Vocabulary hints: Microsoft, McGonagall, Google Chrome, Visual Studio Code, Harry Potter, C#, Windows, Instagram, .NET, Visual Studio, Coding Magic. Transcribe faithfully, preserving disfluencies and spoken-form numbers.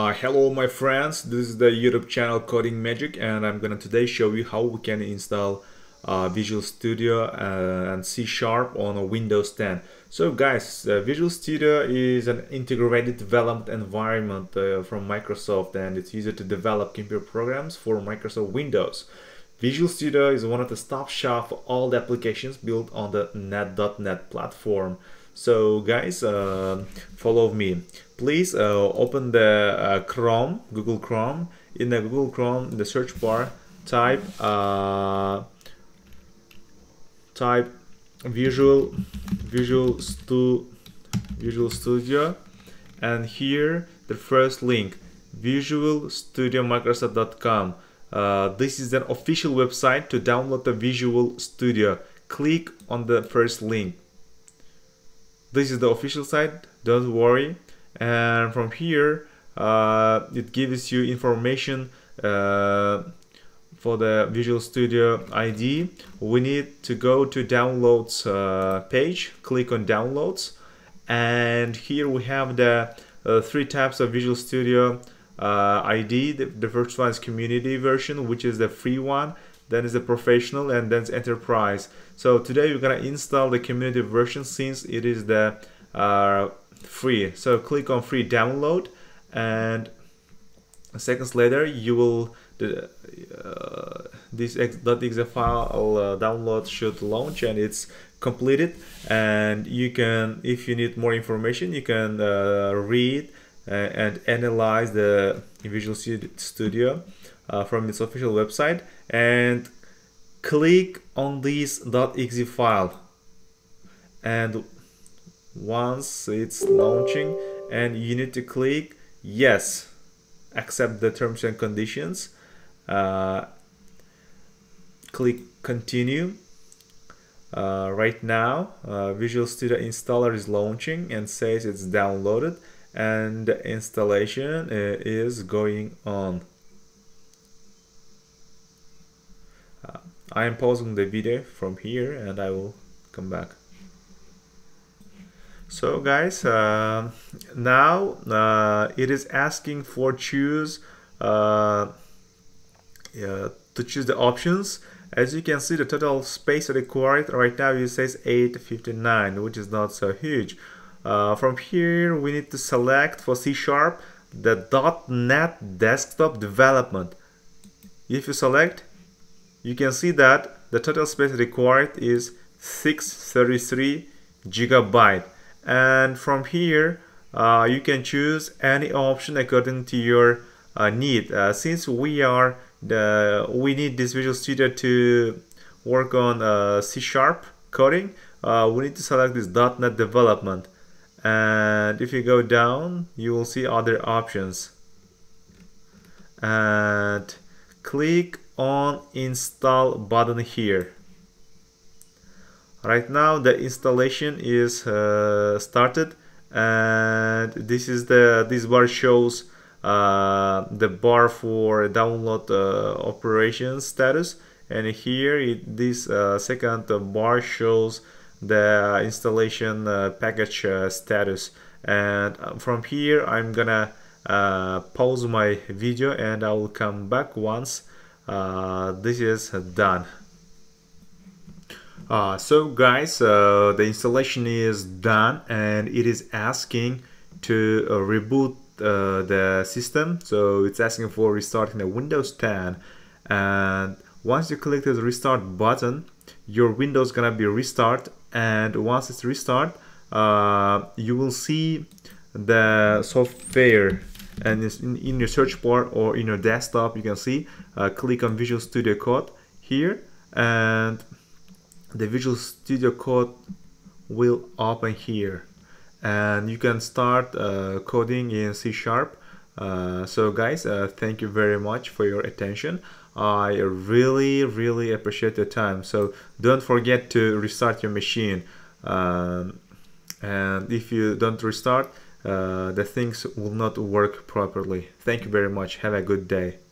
Uh, hello my friends, this is the YouTube channel Coding Magic, and I'm gonna today show you how we can install uh, Visual Studio uh, and C sharp on a Windows ten. So guys, uh, Visual Studio is an integrated development environment uh, from Microsoft, and it's used to develop computer programs for Microsoft Windows. Visual Studio is one of the top shops for all the applications built on the .NET platform. So guys, uh, follow me. Please uh, open the uh, Chrome, Google Chrome. In the Google Chrome, in the search bar, type uh, type Visual Visual Stu Visual Studio, and here the first link, visual studio microsoft dot com. Uh, this is an official website to download the Visual Studio. Click on the first link. This is the official site, don't worry. And from here, uh, it gives you information uh, for the Visual Studio I D. We need to go to downloads uh, page, click on downloads. And here we have the uh, three types of Visual Studio uh, I D. The, the first one is community version, which is the free one. Then is the professional, and then it's enterprise. So today we're gonna install the community version since it is the uh, free. So click on free download, and seconds later you will uh, this .exe file uh, download should launch, and it's completed. And you can, if you need more information, you can uh, read uh, and analyze the Visual Studio Uh, from its official website, and click on this .exe file, and once it's launching, and you need to click yes, accept the terms and conditions, uh, click continue. Uh, right now uh, Visual Studio installer is launching and says it's downloaded, and the installation uh, is going on. I am pausing the video from here, and I will come back. So guys, uh, now uh, it is asking for choose uh, uh, to choose the options. As you can see, the total space required right now it says eight fifty-nine, which is not so huge. Uh, from here, we need to select for C sharp the .NET desktop development. If you select, you can see that the total space required is six hundred thirty-three gigabyte, and from here uh, you can choose any option according to your uh, need. Uh, since we are the we need this Visual Studio to work on uh, C sharp coding, uh, we need to select this .NET development, and if you go down you will see other options, and click on install button here. Right now the installation is uh, started, and this is the this bar shows uh, the bar for download uh, operation status, and here it, this uh, second bar shows the installation uh, package uh, status. And from here I'm gonna uh, pause my video, and I will come back once Uh, this is done. Uh, so guys, uh, the installation is done, and it is asking to uh, reboot uh, the system. So it's asking for restarting the Windows ten, and once you click the restart button, your Windows gonna be restart, and once it's restart, uh, you will see the software. And in, in your search bar or in your desktop, you can see uh, click on Visual Studio Code here, and the Visual Studio Code will open here, and you can start uh, coding in C sharp. Uh, so guys, uh, thank you very much for your attention. I really really appreciate your time. So don't forget to restart your machine, um, and if you don't restart, Uh, the things will not work properly. Thank you very much. Have a good day.